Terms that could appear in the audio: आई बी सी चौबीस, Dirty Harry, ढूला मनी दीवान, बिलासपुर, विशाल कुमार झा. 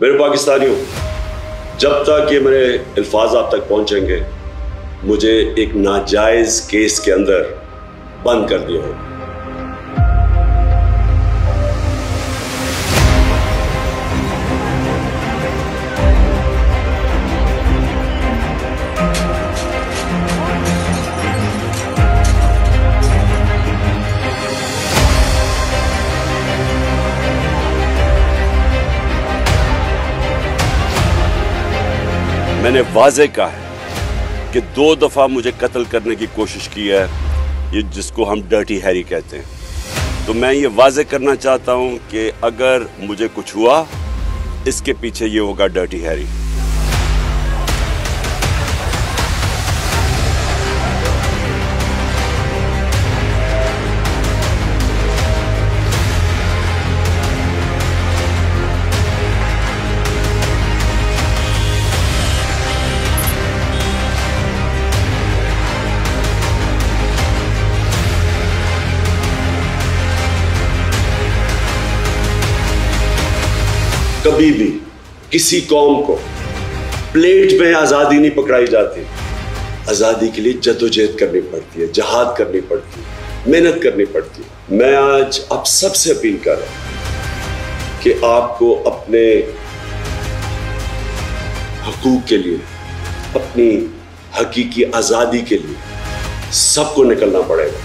मेरे पाकिस्तानियों, जब तक ये मेरे अल्फाज आप तक पहुंचेंगे, मुझे एक नाजायज केस के अंदर बंद कर दिया हो। मैंने वाजे कहा है कि 2 दफ़ा मुझे कत्ल करने की कोशिश की है, ये जिसको हम डर्टी हैरी कहते हैं। तो मैं ये वाजे करना चाहता हूँ कि अगर मुझे कुछ हुआ, इसके पीछे ये होगा डर्टी हैरी। कभी भी किसी कौम को प्लेट में आज़ादी नहीं पकड़ाई जाती। आज़ादी के लिए जद्दोजहद करनी पड़ती है, जहाद करनी पड़ती है, मेहनत करनी पड़ती है। मैं आज आप सबसे अपील कर रहा हूँ कि आपको अपने हकूक़ के लिए, अपनी हकीकी आज़ादी के लिए सबको निकलना पड़ेगा।